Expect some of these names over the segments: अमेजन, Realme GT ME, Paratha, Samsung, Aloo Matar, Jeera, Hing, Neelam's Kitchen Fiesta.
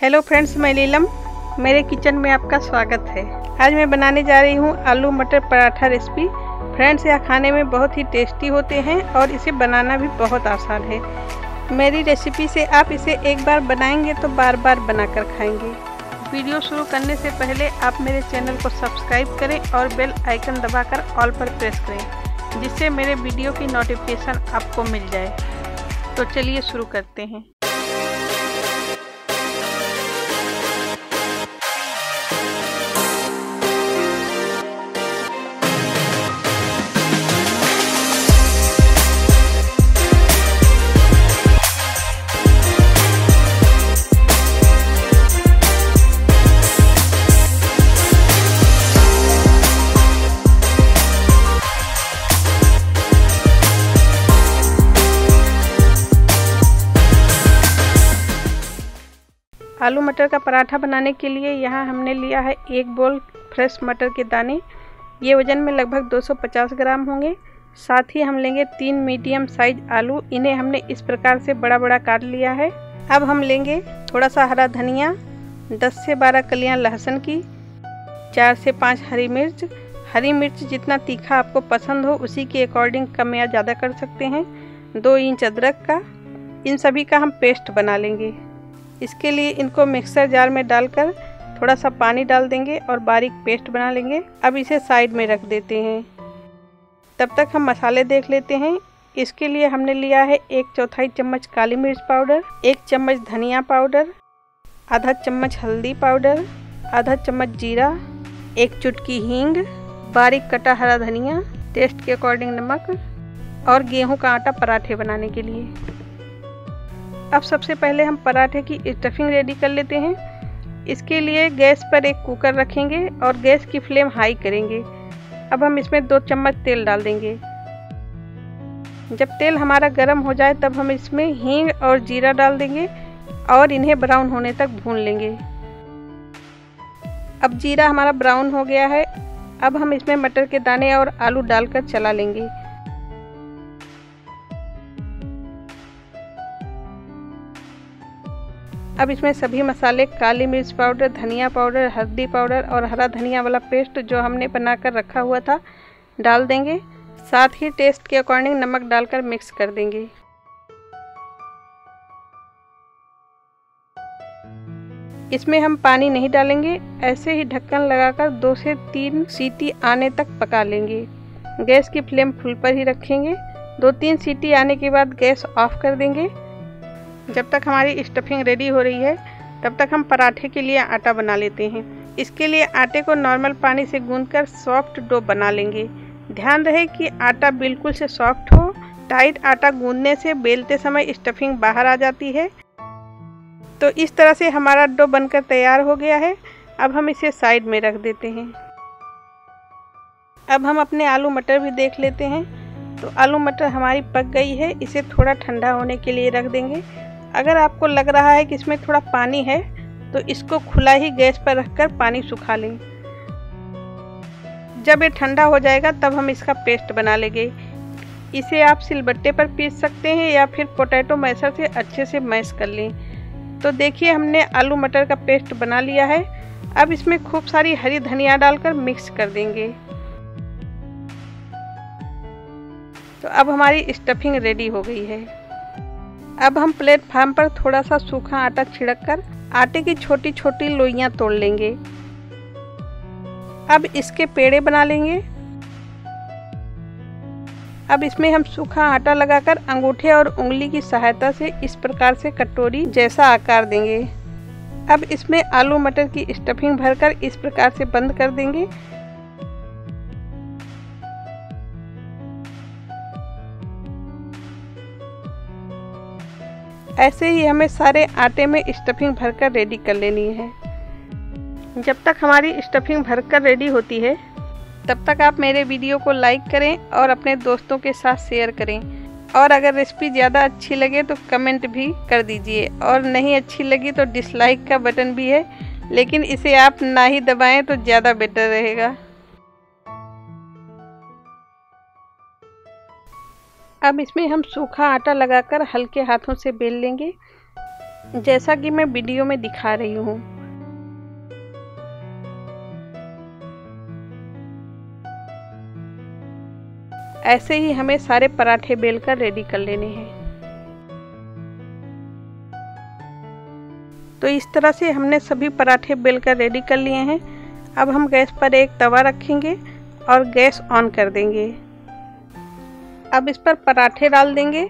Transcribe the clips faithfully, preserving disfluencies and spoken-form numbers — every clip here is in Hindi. हेलो फ्रेंड्स, मैं नीलम, मेरे किचन में आपका स्वागत है। आज मैं बनाने जा रही हूँ आलू मटर पराठा रेसिपी। फ्रेंड्स, यह खाने में बहुत ही टेस्टी होते हैं और इसे बनाना भी बहुत आसान है। मेरी रेसिपी से आप इसे एक बार बनाएंगे तो बार बार बनाकर खाएंगे। वीडियो शुरू करने से पहले आप मेरे चैनल को सब्सक्राइब करें और बेल आइकन दबाकर ऑल पर प्रेस करें, जिससे मेरे वीडियो की नोटिफिकेशन आपको मिल जाए। तो चलिए शुरू करते हैं। आलू मटर का पराठा बनाने के लिए यहाँ हमने लिया है एक बोल फ्रेश मटर के दाने। ये वज़न में लगभग दो सौ पचास ग्राम होंगे। साथ ही हम लेंगे तीन मीडियम साइज आलू, इन्हें हमने इस प्रकार से बड़ा बड़ा काट लिया है। अब हम लेंगे थोड़ा सा हरा धनिया, दस से बारह कलियां लहसुन की, चार से पाँच हरी मिर्च। हरी मिर्च जितना तीखा आपको पसंद हो उसी के अकॉर्डिंग कम या ज़्यादा कर सकते हैं। दो इंच अदरक का, इन सभी का हम पेस्ट बना लेंगे। इसके लिए इनको मिक्सर जार में डालकर थोड़ा सा पानी डाल देंगे और बारीक पेस्ट बना लेंगे। अब इसे साइड में रख देते हैं। तब तक हम मसाले देख लेते हैं। इसके लिए हमने लिया है एक चौथाई चम्मच काली मिर्च पाउडर, एक चम्मच धनिया पाउडर, आधा चम्मच हल्दी पाउडर, आधा चम्मच जीरा, एक चुटकी हींग, बारीक कटा हरा धनिया, टेस्ट के अकॉर्डिंग नमक और गेहूँ का आटा पराठे बनाने के लिए। अब सबसे पहले हम पराठे की स्टफिंग रेडी कर लेते हैं। इसके लिए गैस पर एक कुकर रखेंगे और गैस की फ्लेम हाई करेंगे। अब हम इसमें दो चम्मच तेल डाल देंगे। जब तेल हमारा गर्म हो जाए तब हम इसमें हींग और जीरा डाल देंगे और इन्हें ब्राउन होने तक भून लेंगे। अब जीरा हमारा ब्राउन हो गया है। अब हम इसमें मटर के दाने और आलू डालकर चला लेंगे। अब इसमें सभी मसाले, काली मिर्च पाउडर, धनिया पाउडर, हल्दी पाउडर और हरा धनिया वाला पेस्ट जो हमने बनाकर रखा हुआ था डाल देंगे। साथ ही टेस्ट के अकॉर्डिंग नमक डालकर मिक्स कर देंगे। इसमें हम पानी नहीं डालेंगे, ऐसे ही ढक्कन लगाकर दो से तीन सीटी आने तक पका लेंगे। गैस की फ्लेम फुल पर ही रखेंगे। दो तीन सीटी आने के बाद गैस ऑफ कर देंगे। जब तक हमारी स्टफिंग रेडी हो रही है तब तक हम पराठे के लिए आटा बना लेते हैं। इसके लिए आटे को नॉर्मल पानी से गूंथकर सॉफ्ट डो बना लेंगे। ध्यान रहे कि आटा बिल्कुल से सॉफ्ट हो। टाइट आटा गूंथने से बेलते समय स्टफिंग बाहर आ जाती है। तो इस तरह से हमारा डो बनकर तैयार हो गया है। अब हम इसे साइड में रख देते हैं। अब हम अपने आलू मटर भी देख लेते हैं। तो आलू मटर हमारी पक गई है, इसे थोड़ा ठंडा होने के लिए रख देंगे। अगर आपको लग रहा है कि इसमें थोड़ा पानी है तो इसको खुला ही गैस पर रखकर पानी सुखा लें। जब ये ठंडा हो जाएगा तब हम इसका पेस्ट बना लेंगे। इसे आप सिलबट्टे पर पीस सकते हैं या फिर पोटैटो मैशर से अच्छे से मैश कर लें। तो देखिए, हमने आलू मटर का पेस्ट बना लिया है। अब इसमें खूब सारी हरी धनिया डालकर मिक्स कर देंगे। तो अब हमारी स्टफिंग रेडी हो गई है। अब हम प्लेटफार्म पर थोड़ा सा सूखा आटा छिड़ककर आटे की छोटी छोटी लोइयां तोड़ लेंगे। अब इसके पेड़े बना लेंगे। अब इसमें हम सूखा आटा लगाकर अंगूठे और उंगली की सहायता से इस प्रकार से कटोरी जैसा आकार देंगे। अब इसमें आलू मटर की स्टफिंग भरकर इस प्रकार से बंद कर देंगे। ऐसे ही हमें सारे आटे में स्टफिंग भरकर रेडी कर लेनी है। जब तक हमारी स्टफिंग भरकर रेडी होती है तब तक आप मेरे वीडियो को लाइक करें और अपने दोस्तों के साथ शेयर करें। और अगर रेसिपी ज़्यादा अच्छी लगे तो कमेंट भी कर दीजिए, और नहीं अच्छी लगी तो डिसलाइक का बटन भी है, लेकिन इसे आप ना ही दबाएं तो ज़्यादा बेटर रहेगा। अब इसमें हम सूखा आटा लगाकर हल्के हाथों से बेल लेंगे। जैसा कि मैं वीडियो में दिखा रही हूँ। ऐसे ही हमें सारे पराठे बेलकर रेडी कर लेने हैं। तो इस तरह से हमने सभी पराठे बेलकर रेडी कर लिए हैं। अब हम गैस पर एक तवा रखेंगे और गैस ऑन कर देंगे। अब इस पर पराठे डाल देंगे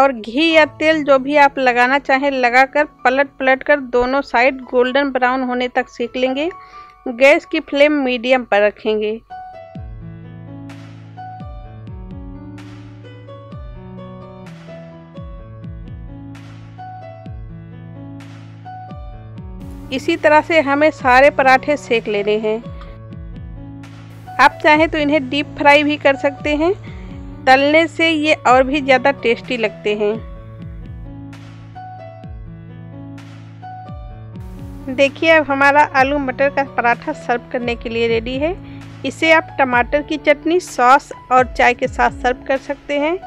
और घी या तेल जो भी आप लगाना चाहें लगाकर पलट पलट कर दोनों साइड गोल्डन ब्राउन होने तक सेक लेंगे। गैस की फ्लेम मीडियम पर रखेंगे। इसी तरह से हमें सारे पराठे सेक लेने हैं। आप चाहें तो इन्हें डीप फ्राई भी कर सकते हैं, तलने से ये और भी ज़्यादा टेस्टी लगते हैं। देखिए अब हमारा आलू मटर का पराठा सर्व करने के लिए रेडी है। इसे आप टमाटर की चटनी, सॉस और चाय के साथ सर्व कर सकते हैं।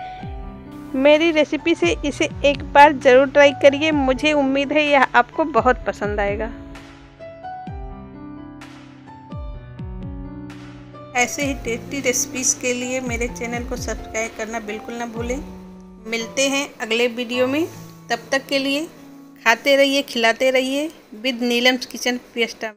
मेरी रेसिपी से इसे एक बार ज़रूर ट्राई करिए। मुझे उम्मीद है यह आपको बहुत पसंद आएगा। ऐसे ही टेस्टी रेसिपीज़ के लिए मेरे चैनल को सब्सक्राइब करना बिल्कुल ना भूलें। मिलते हैं अगले वीडियो में। तब तक के लिए खाते रहिए, खिलाते रहिए विद नीलम्स किचन फिएस्टा।